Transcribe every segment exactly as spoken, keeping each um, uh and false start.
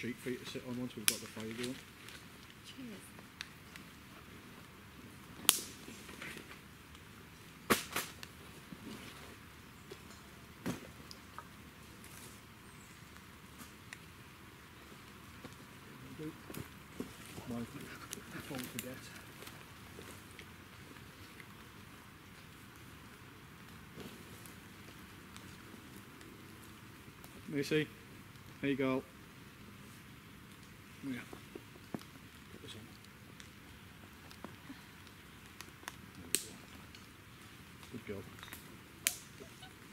sheep for you to sit on once we've got the fire going. Cheers. Lucy, there you go. Yeah. Put this on. Good girl.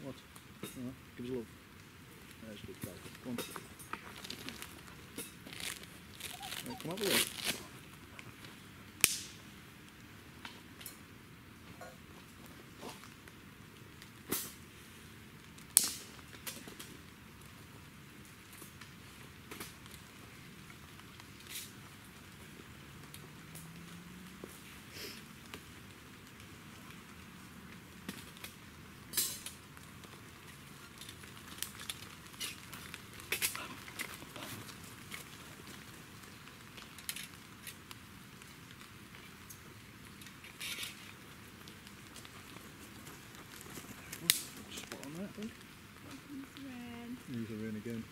What? No, give us a love. There's a good girl. Come on. Right, come up with it. These are in again.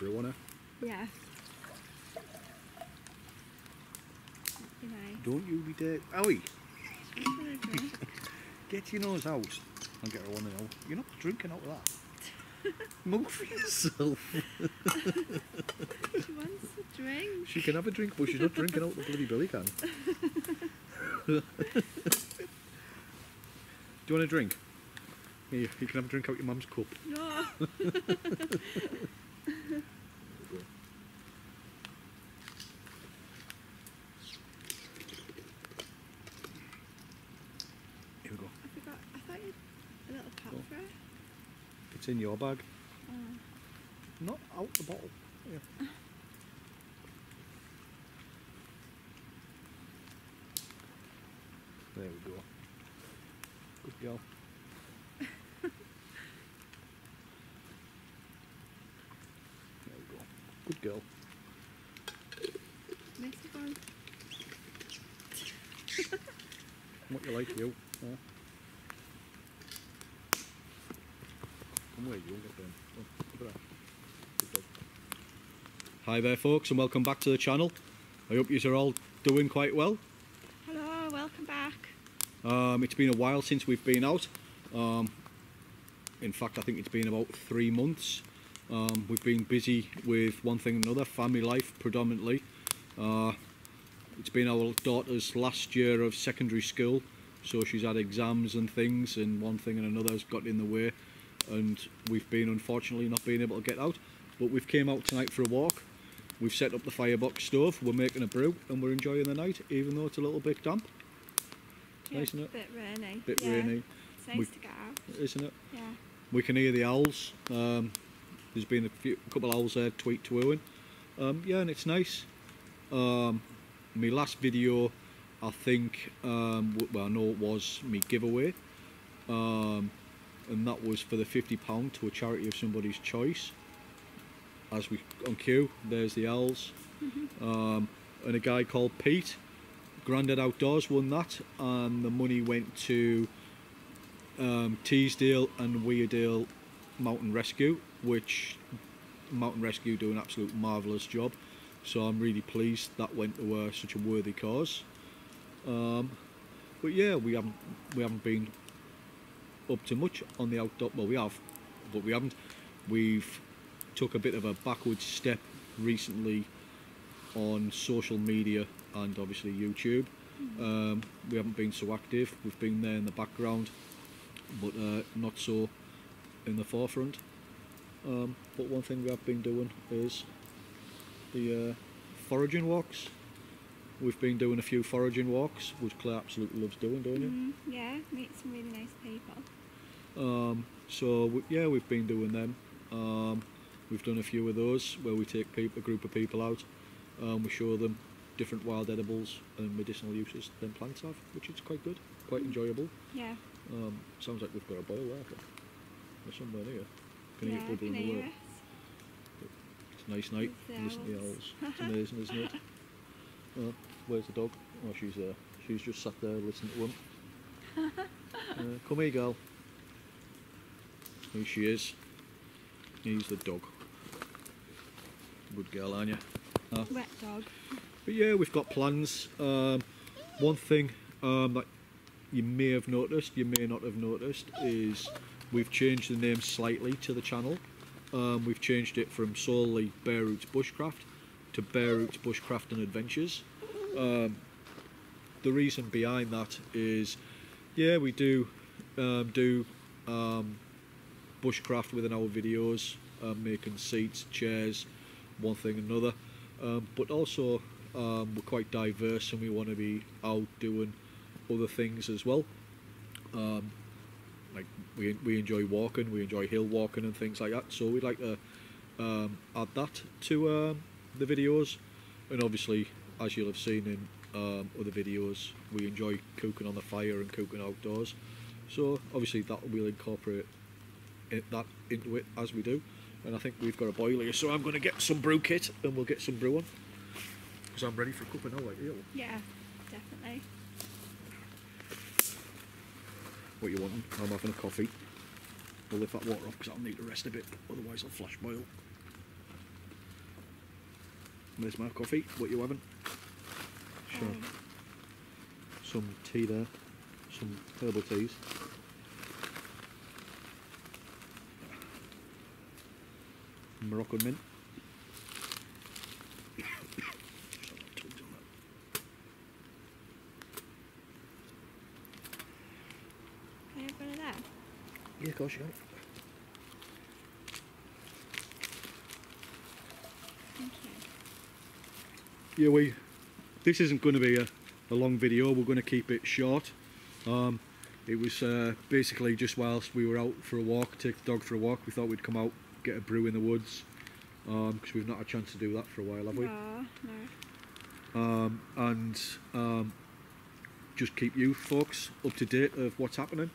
Brew, yeah. You know. Don't you be dead. Owie! Get your nose out and get her one and all. You're not drinking out of that. Mug for yourself. She wants a drink. She can have a drink, but she's not drinking out the bloody billy can. Do you want a drink? Here, you can have a drink out your mum's cup. No! In your bag. Oh. Not out the bottle. Yeah. There we go. Good girl. There we go. Good girl. Next one. What you like, you. Yeah. Hi there folks, and welcome back to the channel. I hope you are all doing quite well. Hello, welcome back. Um, it's been a while since we've been out. Um, in fact, I think it's been about three months. Um, we've been busy with one thing and another, family life predominantly. Uh, it's been our daughter's last year of secondary school, so she's had exams and things, and one thing and another has got in the way. And we've been unfortunately not being able to get out, but we've came out tonight for a walk. We've set up the firebox stove, we're making a brew, and we're enjoying the night, even though it's a little bit damp. It's yeah, nice, isn't it? A bit rainy. Bit yeah. rainy. It's nice we, to get out, isn't it? Yeah. We can hear the owls. Um, there's been a few, a couple of owls there tweet twooing. Um, yeah, and it's nice. Um, my last video, I think, um, well, I know it was me giveaway. Um, and that was for the fifty pound to a charity of somebody's choice. As we on cue, there's the elves. Mm-hmm. Um, and a guy called Pete, Grandad Outdoors, won that, and the money went to um, Teesdale and Weardale Mountain Rescue, which Mountain Rescue do an absolute marvellous job. So I'm really pleased that went to uh, such a worthy cause. Um, but yeah, we haven't we haven't been up to much on the outdoor. Well, we have, but we haven't. We've took a bit of a backwards step recently on social media and obviously YouTube. Um, we haven't been so active. We've been there in the background, but uh, not so in the forefront. Um, but one thing we have been doing is the uh, foraging walks. We've been doing a few foraging walks, which Claire absolutely loves doing, don't you? Mm, yeah, meet some really nice people. Um, so we, yeah, we've been doing them. Um, we've done a few of those where we take people, a group of people out, and we show them different wild edibles and medicinal uses them plants have, which is quite good, quite enjoyable. Yeah. Um, sounds like we've got a boil there. Or somewhere near. Can yeah, eat bubble in the world. It's a nice night. Listen to the owls. It's amazing, isn't it? Uh, where's the dog? Oh, she's there. She's just sat there listening to one. Uh, come here, girl. Here she is. He's the dog. Good girl, aren't you? Uh, Wet dog. But yeah, we've got plans. Um, one thing um, that you may have noticed, you may not have noticed, is we've changed the name slightly to the channel. Um, we've changed it from solely Bare Roots Bushcraft to Bare Roots Bushcraft and Adventures. Um, the reason behind that is, yeah, we do um, do um, bushcraft within our videos, uh, making seats, chairs, one thing and another. Um, but also um, we're quite diverse and we want to be out doing other things as well. Um, like we, we enjoy walking, we enjoy hill walking and things like that, so we'd like to um, add that to um, the videos. And obviously, as you'll have seen in um, other videos, we enjoy cooking on the fire and cooking outdoors, so obviously that will incorporate it, that into it as we do. And I think we've got a boil here, so I'm going to get some brew kit and we'll get some brew on. Because I'm ready for a cup of no idea. Yeah, definitely. What you wanting? I'm having a coffee. I'll lift that water off because I'll need to rest a bit, otherwise I'll flash boil. There's my coffee. What you having? Sure. Um. Some tea there. Some herbal teas. Moroccan mint. Can I have one of that? Yeah, of course you can. Thank you. Yeah, we. This isn't going to be a, a long video. We're going to keep it short. Um, it was uh, basically just whilst we were out for a walk, take the dog for a walk. We thought we'd come out, get a brew in the woods, because um, we've not had a chance to do that for a while, have we? No, no. Um, and um, just keep you folks up to date of what's happening.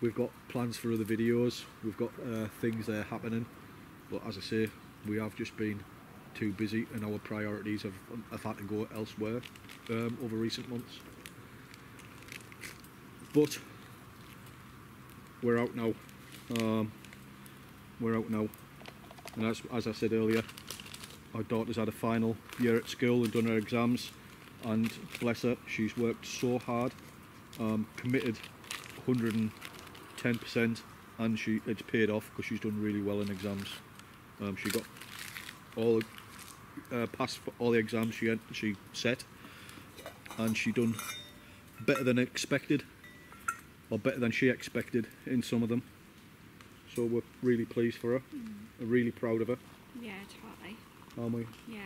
We've got plans for other videos, we've got uh, things there happening, but as I say, we have just been too busy and our priorities have, have had to go elsewhere um, over recent months. But we're out now. Um, we're out now. And as, as I said earlier, our daughter's had a final year at school and done her exams, and bless her, she's worked so hard, um, committed one hundred and ten percent, and she it's paid off because she's done really well in exams. Um, she got all the, uh, passed for all the exams she had, she set, and she done better than expected, or better than she expected in some of them. So we're really pleased for her. Mm. We're really proud of her. Yeah, totally. Aren't we? Yeah.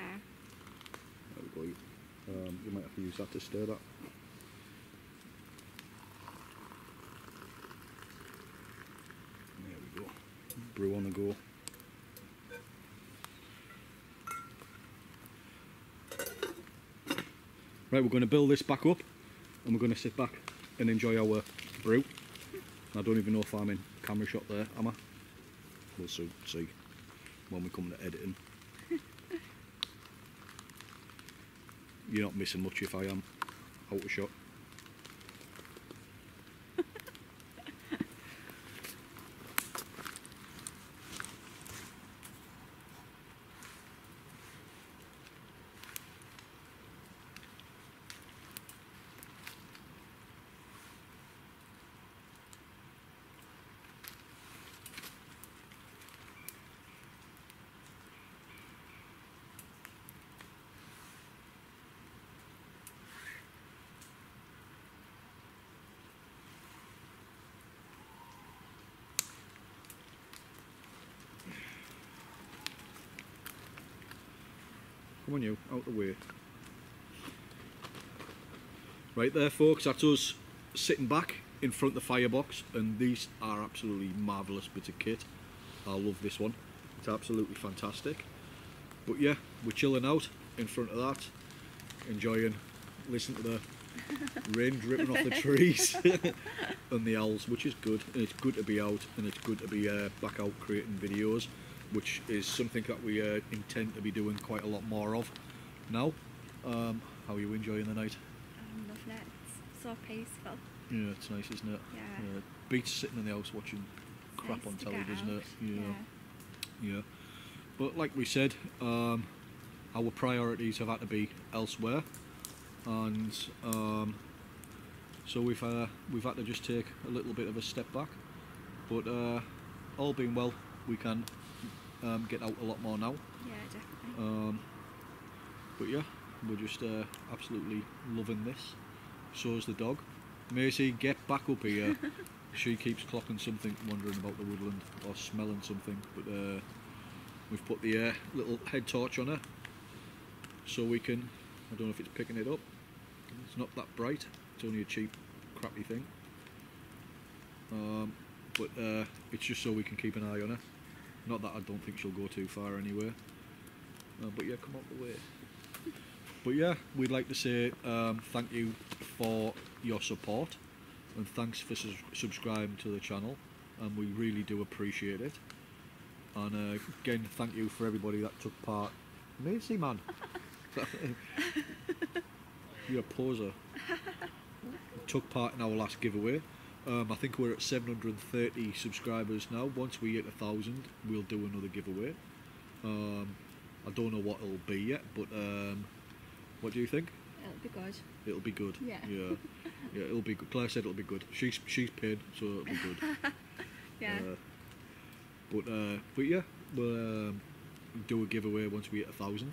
There we go. Um, you might have to use that to stir that. There we go. Brew on the go. Right, we're going to build this back up and we're going to sit back and enjoy our brew. I don't even know if I'm in camera shot there, am I? We'll soon see when we come to editing. You're not missing much if I am out of shot. Come on you, out the way. Right there folks, that's us sitting back in front of the Firebox, and these are absolutely marvellous bits of kit. I love this one, it's absolutely fantastic. But yeah, we're chilling out in front of that, enjoying, listening to the rain dripping off the trees and the owls, which is good, and it's good to be out, and it's good to be uh, back out creating videos, which is something that we uh, intend to be doing quite a lot more of now. Um, how are you enjoying the night? I'm loving it. It's so peaceful. Yeah, it's nice, isn't it? Yeah. yeah. Beats sitting in the house watching it's crap nice on telly, doesn't it? Yeah. yeah. Yeah. But like we said, um, our priorities have had to be elsewhere, and um, so we've uh, we've had to just take a little bit of a step back. But uh, all being well, we can. Um, get out a lot more now. Yeah, definitely. Um, but yeah, we're just uh, absolutely loving this. So's the dog. Macy, get back up here. She keeps clocking something, wandering about the woodland or smelling something. But uh, we've put the uh, little head torch on her, so we can. I don't know if it's picking it up. It's not that bright. It's only a cheap, crappy thing. Um, but uh, it's just so we can keep an eye on her. Not that I don't think she'll go too far anywhere, uh, but yeah, come out the way. But yeah, we'd like to say um, thank you for your support, and thanks for su subscribing to the channel, and we really do appreciate it. And uh, again, thank you for everybody that took part. Macy, man, you're a poser. Took part in our last giveaway. Um, I think we're at seven hundred and thirty subscribers now. Once we hit a thousand, we'll do another giveaway. Um, I don't know what it'll be yet, but um, what do you think? It'll be good. It'll be good. Yeah. Yeah. yeah it'll be good. Claire said it'll be good. She's she's paid, so it'll be good. yeah. Uh, but uh, but yeah, we'll um, do a giveaway once we hit a thousand.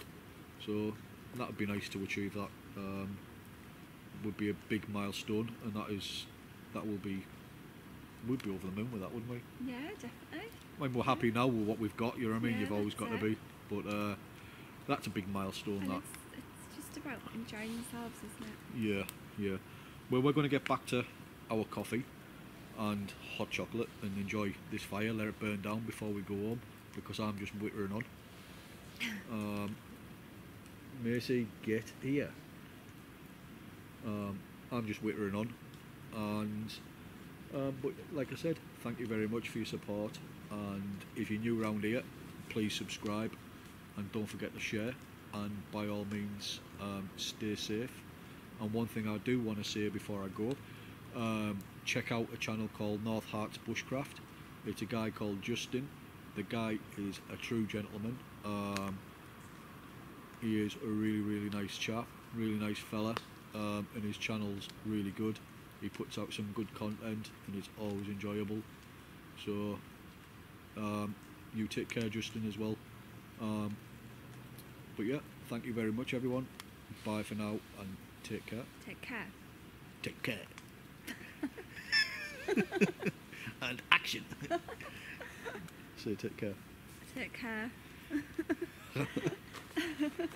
So that'd be nice to achieve that. Um, would be a big milestone, and that is. That will be, we'd be over the moon with that, wouldn't we? Yeah, definitely. I mean, we're happy now with what we've got, you know what I mean? Yeah, you've always got it. to be. But uh, that's a big milestone, and that. It's, it's just about enjoying yourselves, isn't it? Yeah, yeah. Well, we're going to get back to our coffee and hot chocolate and enjoy this fire, let it burn down before we go home, because I'm just whittering on. um, Macy, get here. Um, I'm just whittering on. And um, but like I said, thank you very much for your support, and if you're new around here, please subscribe and don't forget to share, and by all means um, stay safe. And one thing I do want to say before I go, um, check out a channel called North Hearts Bushcraft. It's a guy called Justin. The guy is a true gentleman. Um, he is a really really nice chap, really nice fella, um, and his channel's really good. He puts out some good content, and it's always enjoyable. So um, you take care, Justin, as well. Um, but yeah, thank you very much, everyone. Bye for now, and take care. Take care. Take care. And action. Say take care. Take care.